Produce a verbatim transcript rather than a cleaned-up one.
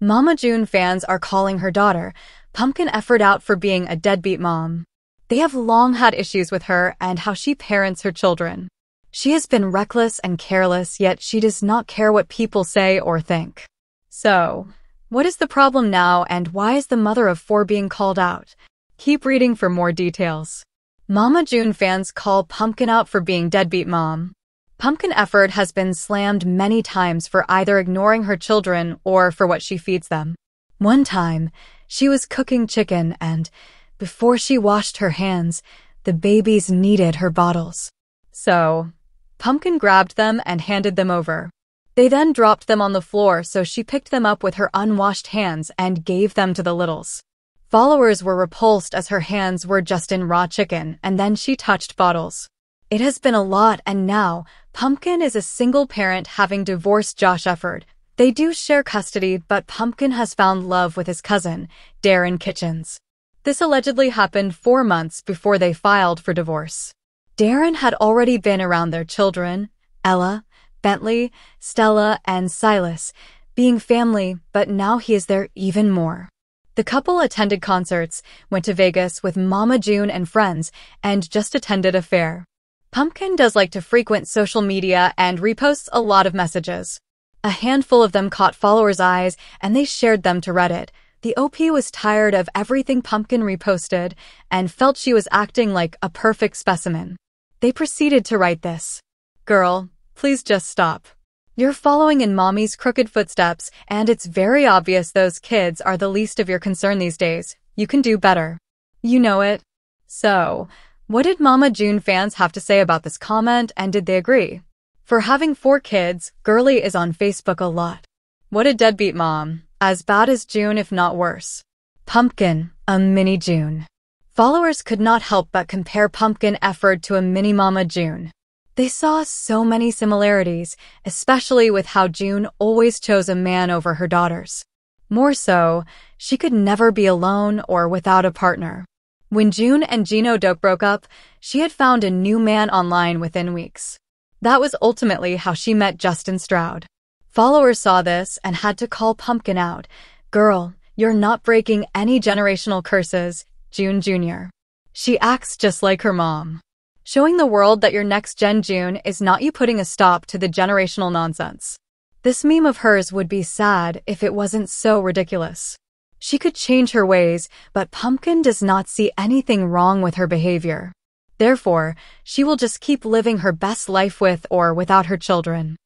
Mama June fans are calling her daughter, Pumpkin Efird, out for being a deadbeat mom. They have long had issues with her and how she parents her children. She has been reckless and careless, yet she does not care what people say or think. So, what is the problem now, and why is the mother of four being called out? Keep reading for more details. Mama June fans call Pumpkin out for being deadbeat mom. Pumpkin Efird has been slammed many times for either ignoring her children or for what she feeds them. One time, she was cooking chicken and, before she washed her hands, the babies needed her bottles. So, Pumpkin grabbed them and handed them over. They then dropped them on the floor, so she picked them up with her unwashed hands and gave them to the littles. Followers were repulsed as her hands were just in raw chicken, and then she touched bottles. It has been a lot, and now, Pumpkin is a single parent, having divorced Josh Efird. They do share custody, but Pumpkin has found love with his cousin, Darren Kitchens. This allegedly happened four months before they filed for divorce. Darren had already been around their children, Ella, Bentley, Stella, and Silas, being family, but now he is there even more. The couple attended concerts, went to Vegas with Mama June and friends, and just attended a fair. Pumpkin does like to frequent social media and reposts a lot of messages. A handful of them caught followers' eyes, and they shared them to Reddit. The O P was tired of everything Pumpkin reposted and felt she was acting like a perfect specimen. They proceeded to write this. Girl, please just stop. You're following in mommy's crooked footsteps, and it's very obvious those kids are the least of your concern these days. You can do better. You know it. So, what did Mama June fans have to say about this comment, and did they agree? For having four kids, Girlie is on Facebook a lot. What a deadbeat mom. As bad as June, if not worse. Pumpkin, a mini June. Followers could not help but compare Pumpkin Efird to a mini Mama June. They saw so many similarities, especially with how June always chose a man over her daughters. More so, she could never be alone or without a partner. When June and Gino Dope broke up, she had found a new man online within weeks. That was ultimately how she met Justin Stroud. Followers saw this and had to call Pumpkin out. Girl, you're not breaking any generational curses, June Junior She acts just like her mom. Showing the world that your next-gen June is not you putting a stop to the generational nonsense. This meme of hers would be sad if it wasn't so ridiculous. She could change her ways, but Pumpkin does not see anything wrong with her behavior. Therefore, she will just keep living her best life with or without her children.